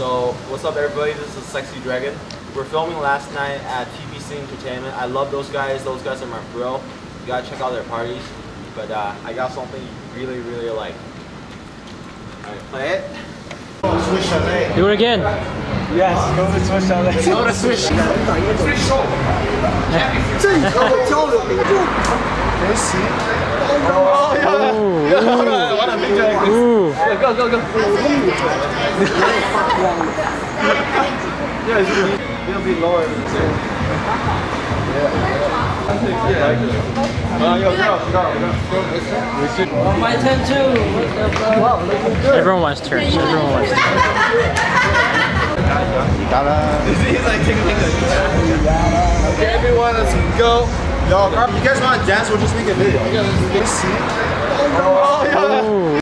So what's up everybody, this is Sexy Dragon. We're filming last night at TPC Entertainment. I love those guys are my bro. You gotta check out their parties. But I got something you really like. Alright, play it. Swishale. Do it again. Yes, go to Swishale. Go to Swish. Go. It'll be lower than this. Yeah. My turn too. Wow, looking good. Everyone wants turns. He's like taking a okay, everyone, let's go. Yo, if you guys want to dance, we'll just make a video.